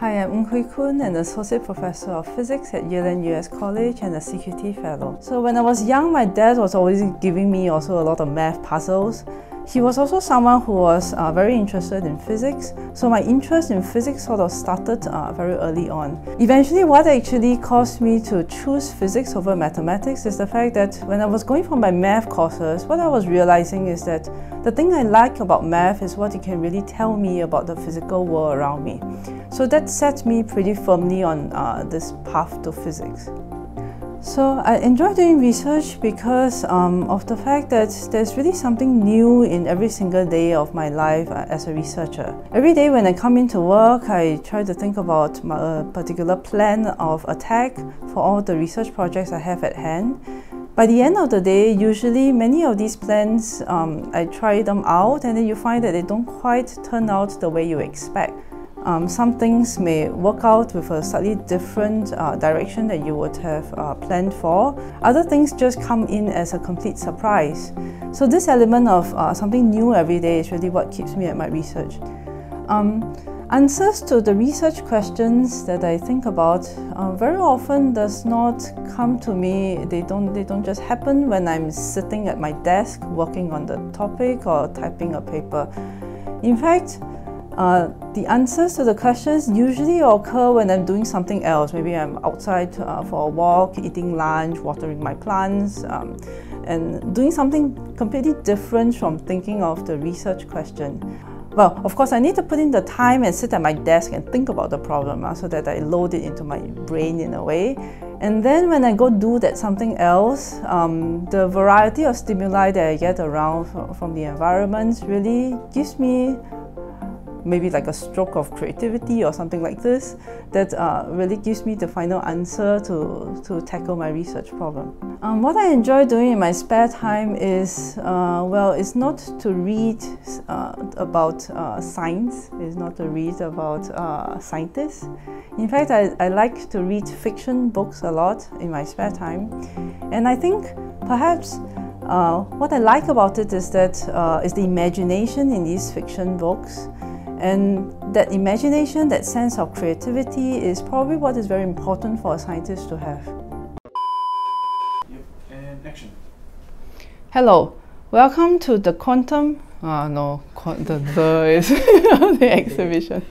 Hi, I'm Ng Hui Khoon, an Associate Professor of Physics at Yale-NUS College and a CQT Fellow. So when I was young, my dad was always giving me also a lot of math puzzles. He was also someone who was very interested in physics, so my interest in physics sort of started very early on. Eventually, what actually caused me to choose physics over mathematics is the fact that when I was going for my math courses, what I was realizing is that the thing I like about math is what it can really tell me about the physical world around me. So that set me pretty firmly on this path to physics. So I enjoy doing research because of the fact that there's really something new in every single day of my life as a researcher. Every day when I come into work, I try to think about my particular plan of attack for all the research projects I have at hand. By the end of the day, usually many of these plans, I try them out and then you find that they don't quite turn out the way you expect. Some things may work out with a slightly different direction that you would have planned for. Other things just come in as a complete surprise. So this element of something new every day is really what keeps me at my research. Answers to the research questions that I think about very often does not come to me. They don't just happen when I'm sitting at my desk working on the topic or typing a paper. In fact, the answers to the questions usually occur when I'm doing something else. Maybe I'm outside for a walk, eating lunch, watering my plants, and doing something completely different from thinking of the research question. Well, of course, I need to put in the time and sit at my desk and think about the problem so that I load it into my brain in a way. And then when I go do that something else, the variety of stimuli that I get around from the environment really gives me maybe like a stroke of creativity or something like this that really gives me the final answer to tackle my research problem. What I enjoy doing in my spare time is, well, it's not to read about science, it's not to read about scientists. In fact, I like to read fiction books a lot in my spare time, and I think perhaps what I like about it is that it's the imagination in these fiction books. And that imagination, that sense of creativity is probably what is very important for a scientist to have. Yep. And action. Hello, welcome to the quantum, the is the exhibition.